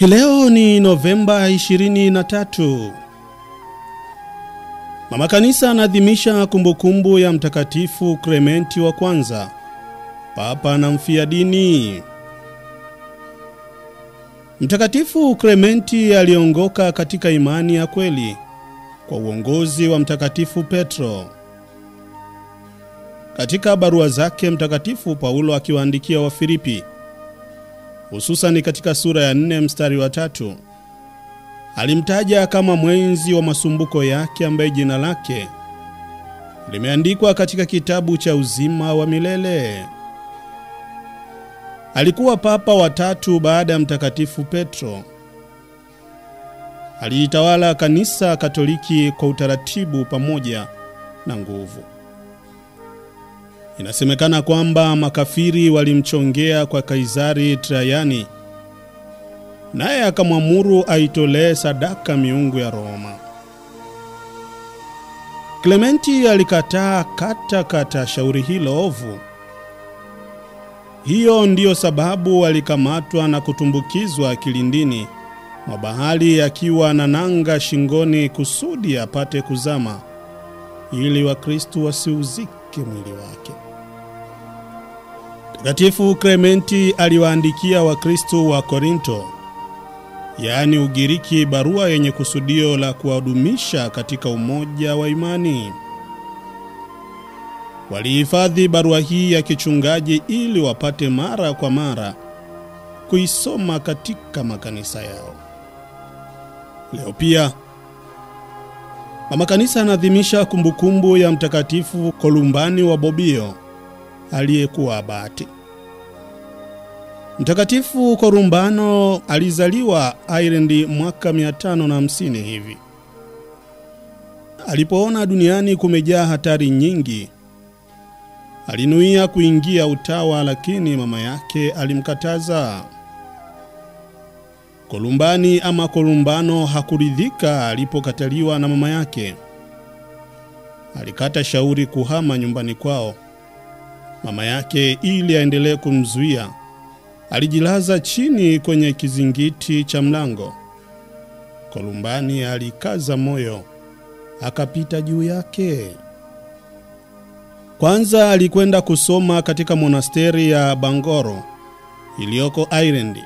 Leo ni Novemba 23. Mama Kanisa anaadhimisha kumbukumbu ya Mtakatifu Klementi wa Kwanza, Papa na mfia dini. Mtakatifu Klementi aliongoka katika imani ya kweli kwa uongozi wa Mtakatifu Petro. Katika barua zake Mtakatifu Paulo akiwaandikia wa Filipi, hususan katika sura ya 4 mstari wa 3, alimtaja kama mwenzi wa masumbuko yake ambaye jina lake limeandikwa katika kitabu cha uzima wa milele. Alikuwa papa wa 3 baada ya Mtakatifu Petro. Aliitawala Kanisa Katoliki kwa utaratibu pamoja na nguvu. Inasemekana kwamba makafiri walimchongea kwa Kaisari Traiani, naye akamwamuru aitolee sadaka miungu ya Roma. Klementi alikataa kata shauri hilo ovu. Hiyo ndiyo sababu alikamatwa na kutumbukizwa kilindini mwa bahari akiwa na nanga shingoni, kusudi apate kuzama ili Wakristo wasiuzike mwili wake. Mtakatifu Klementi aliwaandikia Wakristo wa Korinto, yaani Ugiriki, barua yenye kusudio la kuwadumisha katika umoja wa imani. Walihifadhi barua hii ya kichungaji ili wapate mara kwa mara kuisoma katika makanisa yao. Leo pia Mama Kanisa anaadhimisha kumbukumbu ya Mtakatifu Kolumbani wa Bobio aliyekuwa abati. Mtakatifu Kolumbano alizaliwa Ireland mwaka 550 hivi. Alipoona duniani kumejaa hatari nyingi, alinuia kuingia utawa, lakini mama yake alimkataza. Kolumbani ama Kolumbano hakuridhika alipokataliwa na mama yake. Alikata shauri kuhama nyumbani kwao. Mama yake, ili aendelee kumzuia, alijilaza chini kwenye kizingiti cha mlango. Kolumbani alikaza moyo, akapita juu yake. Kwanza alikwenda kusoma katika monasteri ya Bangoro iliyoko Ireland.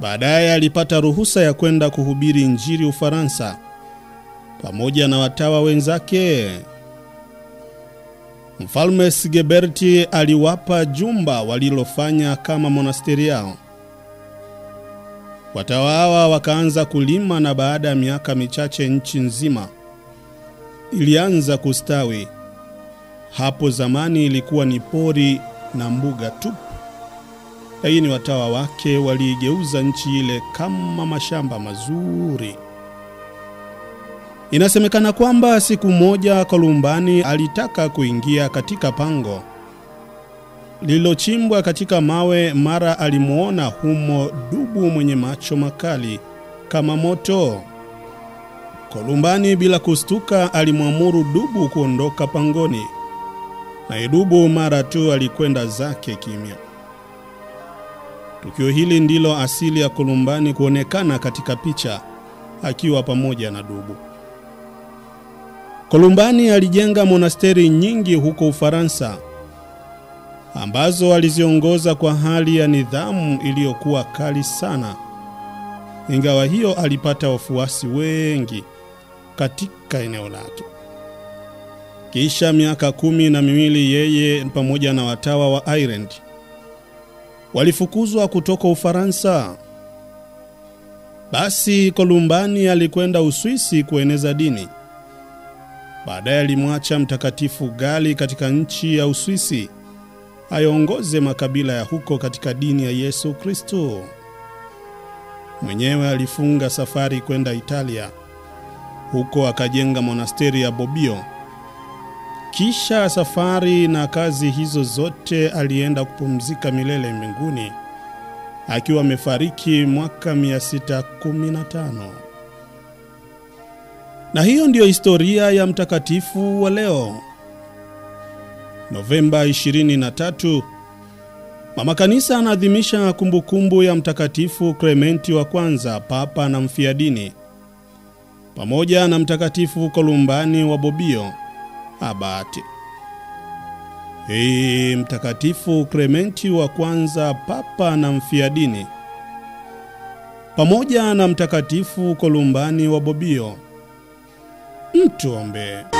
Baadaye alipata ruhusa ya kwenda kuhubiri Injili Ufaransa pamoja na watawa wenzake. Mfalme Geberti aliwapa jumba walilofanya kama monasteri yao. Watawa hawa wakaanza kulima, na baada ya miaka michache nchi nzima ilianza kustawi. Hapo zamani ilikuwa ni pori na mbuga tu. Lakini watawa wake waligeuza nchi ile kama mashamba mazuri. Inasemekana kwamba siku moja Kolumbani alitaka kuingia katika pango lilochimbwa katika mawe. Mara alimuona humo dubu mwenye macho makali kama moto. Kolumbani bila kustuka alimwamuru dubu kuondoka pangoni, na dubu mara tu alikwenda zake kimya. Tukio hili ndilo asili ya Kolumbani kuonekana katika picha akiwa pamoja na dubu. Kolumbani alijenga monasteri nyingi huko Ufaransa ambazo aliziongoza kwa hali ya nidhamu iliyokuwa kali sana. Ingawa hiyo alipata wafuasi wengi katika eneo lake. Kisha miaka 12 yeye pamoja na watawa wa Ireland walifukuzwa kutoka Ufaransa. Basi Kolumbani alikwenda Uswisi kueneza dini. Baadaye alimwacha Mtakatifu Gali katika nchi ya Uswisi aiongoze makabila ya huko katika dini ya Yesu Kristo. Mwenyewe alifunga safari kwenda Italia. Huko akajenga monasteri ya Bobbio. Kisha safari na kazi hizo zote alienda kupumzika milele mbinguni akiwa amefariki mwaka 615. Na hiyo ndiyo historia ya mtakatifu wa leo, Novemba 23, Mama Kanisa anaadhimisha kumbukumbu ya Mtakatifu Klementi wa Kwanza, Papa na mfiadini, pamoja na Mtakatifu Kolumbani wa Bobio, abati. Mtakatifu Klementi wa Kwanza, Papa na mfiadini, pamoja na Mtakatifu Kolumbani wa Bobio, mtuombe.